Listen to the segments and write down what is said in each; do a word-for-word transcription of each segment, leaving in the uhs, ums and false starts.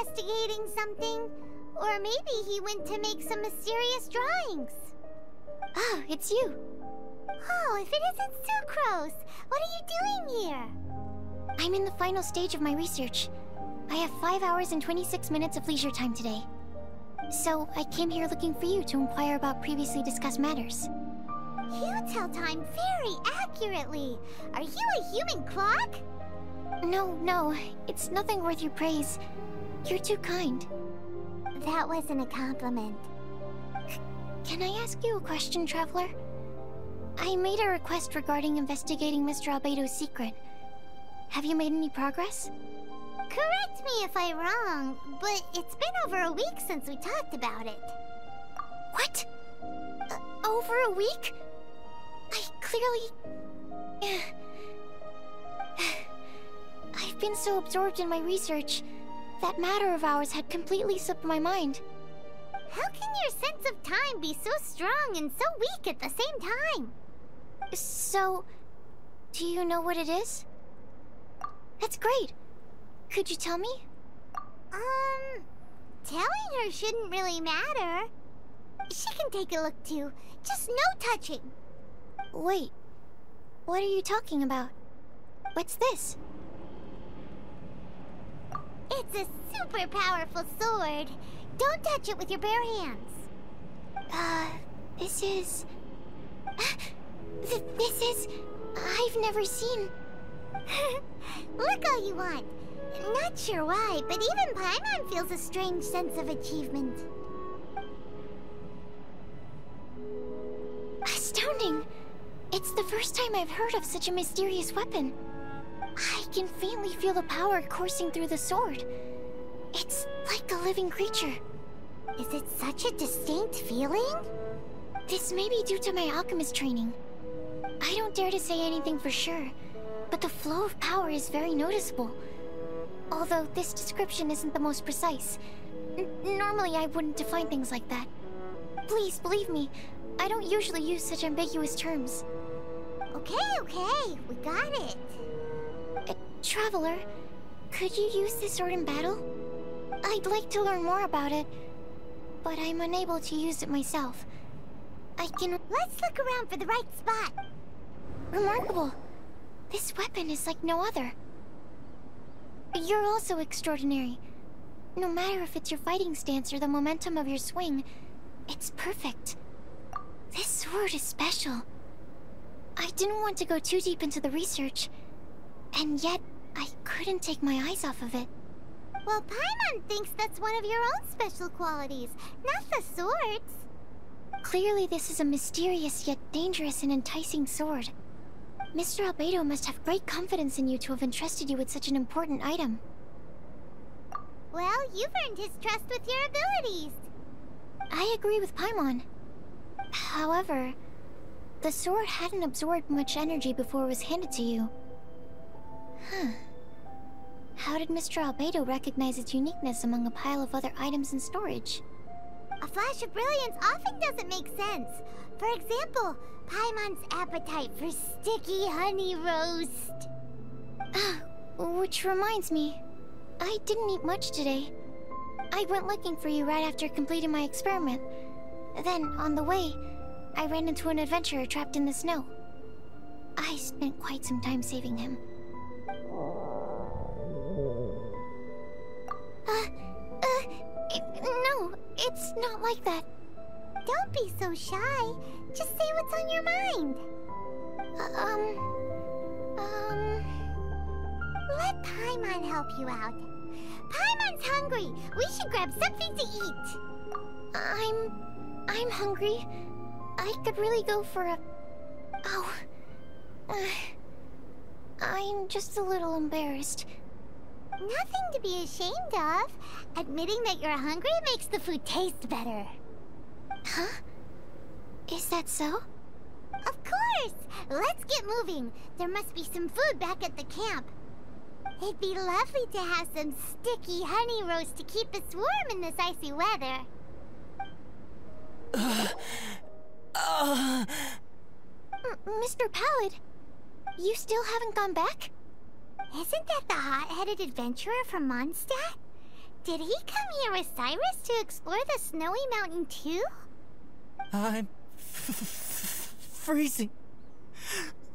investigating something. Or maybe he went to make some mysterious drawings. Oh, it's you. Oh, if it isn't Sucrose! What are you doing here? I'm in the final stage of my research. I have five hours and twenty-six minutes of leisure time today. So, I came here looking for you to inquire about previously discussed matters. You tell time very accurately. Are you a human clock? No, no. It's nothing worth your praise. You're too kind. That wasn't a compliment. C- can I ask you a question, Traveler? I made a request regarding investigating Mister Albedo's secret. Have you made any progress? Correct me if I'm wrong, but it's been over a week since we talked about it. What? Uh, over a week? I clearly... I've been so absorbed in my research, that matter of ours had completely slipped my mind. How can your sense of time be so strong and so weak at the same time? So, do you know what it is? That's great. Could you tell me? Um, telling her shouldn't really matter. She can take a look too, just no touching. Wait, what are you talking about? What's this? It's a super powerful sword. Don't touch it with your bare hands. Uh, this is... Uh, th this is... I've never seen... Look all you want. Not sure why, but even Paimon feels a strange sense of achievement. Astounding! It's the first time I've heard of such a mysterious weapon. I can faintly feel the power coursing through the sword. It's like a living creature. Is it such a distinct feeling? This may be due to my alchemist training. I don't dare to say anything for sure, but the flow of power is very noticeable. Although this description isn't the most precise. N- normally I wouldn't define things like that. Please believe me, I don't usually use such ambiguous terms. Okay, okay, we got it. Uh, Traveler, could you use this sword in battle? I'd like to learn more about it, but I'm unable to use it myself. I can... Let's look around for the right spot. Remarkable. This weapon is like no other. You're also extraordinary. No matter if it's your fighting stance or the momentum of your swing, it's perfect. This sword is special. I didn't want to go too deep into the research, and yet I couldn't take my eyes off of it. Well, Paimon thinks that's one of your own special qualities, not the sword's. Clearly this is a mysterious yet dangerous and enticing sword. Mister Albedo must have great confidence in you to have entrusted you with such an important item. Well, you've earned his trust with your abilities. I agree with Paimon. However, the sword hadn't absorbed much energy before it was handed to you. Huh. How did Mister Albedo recognize its uniqueness among a pile of other items in storage? A flash of brilliance often doesn't make sense. For example, Paimon's appetite for sticky honey roast. Ah, which reminds me, I didn't eat much today. I went looking for you right after completing my experiment. Then, on the way, I ran into an adventurer trapped in the snow. I spent quite some time saving him. Uh, uh, it, no, it's not like that. Don't be so shy. Just say what's on your mind. Uh, um, um... Let Paimon help you out. Paimon's hungry. We should grab something to eat. I'm... I'm hungry. I could really go for a... Oh... Uh, I'm just a little embarrassed. Nothing to be ashamed of. Admitting that you're hungry makes the food taste better. Huh? Is that so? Of course! Let's get moving. There must be some food back at the camp. It'd be lovely to have some sticky honey roast to keep us warm in this icy weather. Uh, uh... Mister Pallad, you still haven't gone back? Isn't that the hot-headed adventurer from Mondstadt? Did he come here with Cyrus to explore the snowy mountain too? I'm f f freezing.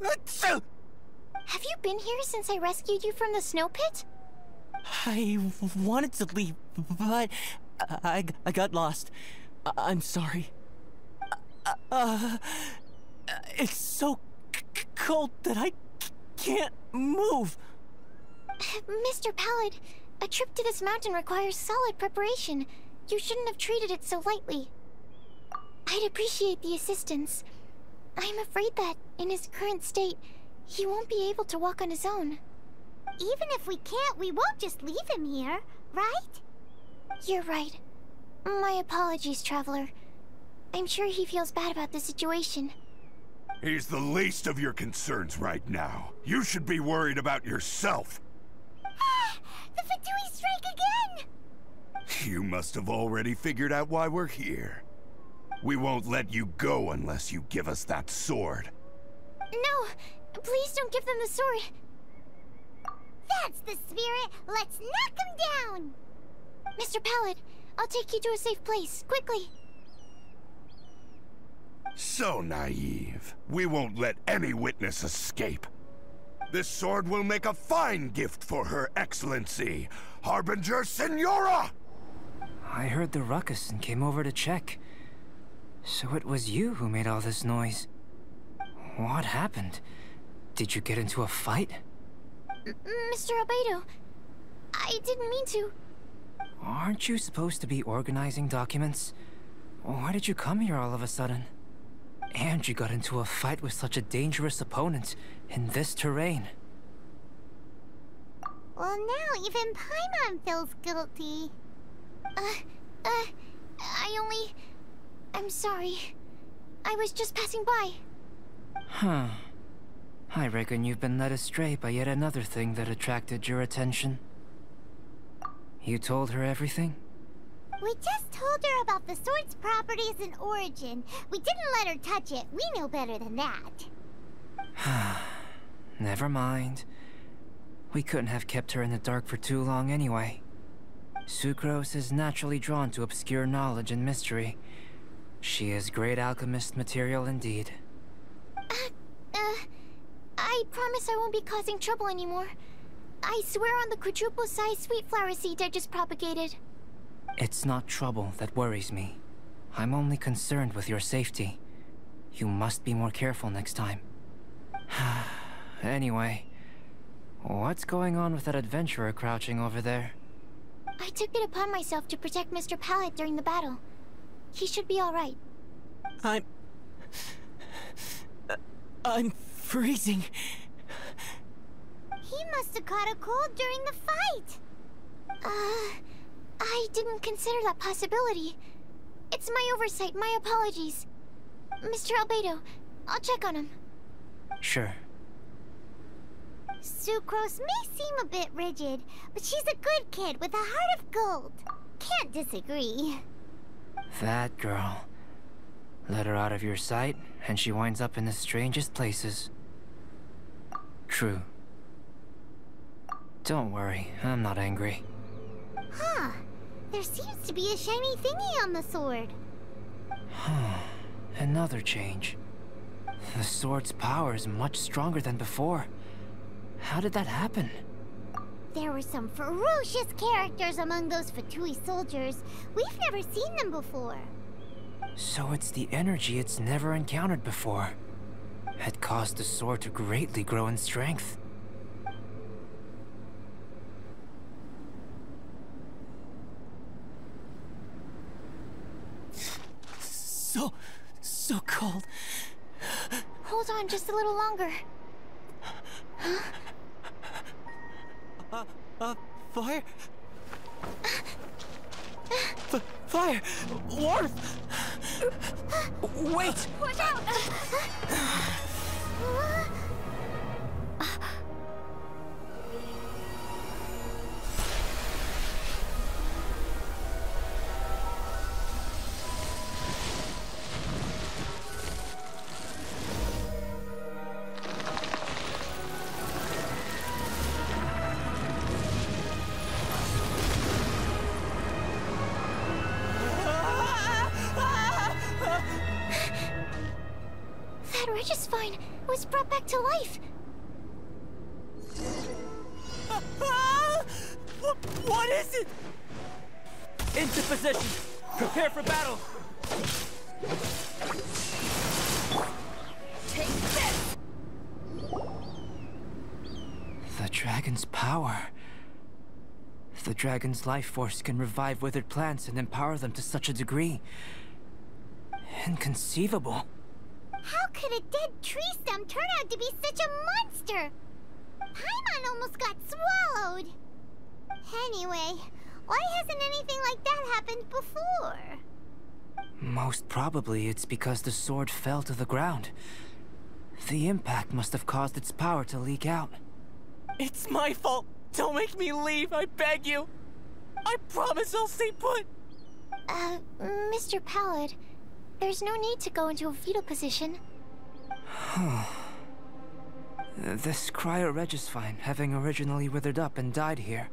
Have you been here since I rescued you from the snow pit? I wanted to leave, but I, I got lost. I, I'm sorry. Uh, uh, it's so c cold that I c can't move. Mister Pallad, a trip to this mountain requires solid preparation. You shouldn't have treated it so lightly. I'd appreciate the assistance. I'm afraid that, in his current state, he won't be able to walk on his own. Even if we can't, we won't just leave him here, right? You're right. My apologies, Traveler. I'm sure he feels bad about the situation. He's the least of your concerns right now. You should be worried about yourself. The Fatui strike again! You must have already figured out why we're here. We won't let you go unless you give us that sword. No, please don't give them the sword. That's the spirit! Let's knock him down! Mister Pallad, I'll take you to a safe place, quickly. So naive. We won't let any witness escape. This sword will make a fine gift for Her Excellency, Harbinger Senora! I heard the ruckus and came over to check. So it was you who made all this noise. What happened? Did you get into a fight? Mister Albedo, I didn't mean to. Aren't you supposed to be organizing documents? Why did you come here all of a sudden? And you got into a fight with such a dangerous opponent in this terrain. Well, now even Paimon feels guilty. Uh, uh, I only... I'm sorry. I was just passing by. Huh. I reckon you've been led astray by yet another thing that attracted your attention. You told her everything? We just told her about the sword's properties and origin. We didn't let her touch it. We know better than that. Never mind. We couldn't have kept her in the dark for too long anyway. Sucrose is naturally drawn to obscure knowledge and mystery. She is great alchemist material indeed. Uh, uh, I promise I won't be causing trouble anymore. I swear on the quadruple-sized sweet flower seed I just propagated. It's not trouble that worries me. I'm only concerned with your safety. You must be more careful next time. Anyway, what's going on with that adventurer crouching over there? I took it upon myself to protect Mister Pallad during the battle. He should be all right. I'm... I'm freezing. He must have caught a cold during the fight. Uh, I didn't consider that possibility. It's my oversight, my apologies. Mister Albedo, I'll check on him. Sure. Sucrose may seem a bit rigid, but she's a good kid with a heart of gold. Can't disagree. That girl. Let her out of your sight, and she winds up in the strangest places. True. Don't worry, I'm not angry. Huh. There seems to be a shiny thingy on the sword. Huh. Another change. The sword's power is much stronger than before. How did that happen? There were some ferocious characters among those Fatui soldiers. We've never seen them before. So it's the energy it's never encountered before. It caused the sword to greatly grow in strength. So... so cold. Hold on just a little longer. Huh? Uh, uh, fire? F fire! Warmth! Wait! Watch out! was brought back to life. What is it? Into position. Prepare for battle. Take this. The dragon's power. The dragon's life force can revive withered plants and empower them to such a degree. Inconceivable. How could a dead tree stem turn out to be such a monster? Paimon almost got swallowed. Anyway, why hasn't anything like that happened before? Most probably it's because the sword fell to the ground. The impact must have caused its power to leak out. It's my fault! Don't make me leave, I beg you! I promise I'll stay put! Uh, Mister Pallad, there's no need to go into a fetal position. This Cryo Regisvine, having originally withered up and died here,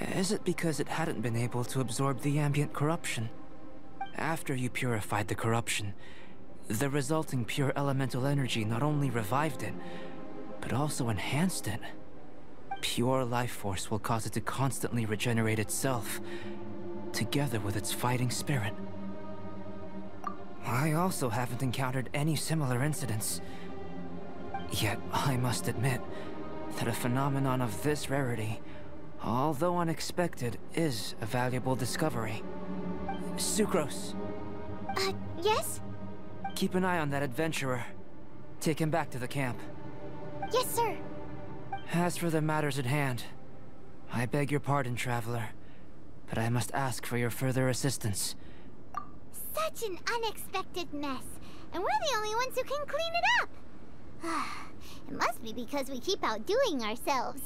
is it because it hadn't been able to absorb the ambient corruption? After you purified the corruption, the resulting pure elemental energy not only revived it, but also enhanced it. Pure life force will cause it to constantly regenerate itself, together with its fighting spirit. I also haven't encountered any similar incidents. Yet I must admit that a phenomenon of this rarity, although unexpected, is a valuable discovery. Sucrose! Uh, yes? Keep an eye on that adventurer. Take him back to the camp. Yes, sir. As for the matters at hand, I beg your pardon, Traveler, but I must ask for your further assistance. Such an unexpected mess, and we're the only ones who can clean it up! It must be because we keep outdoing ourselves.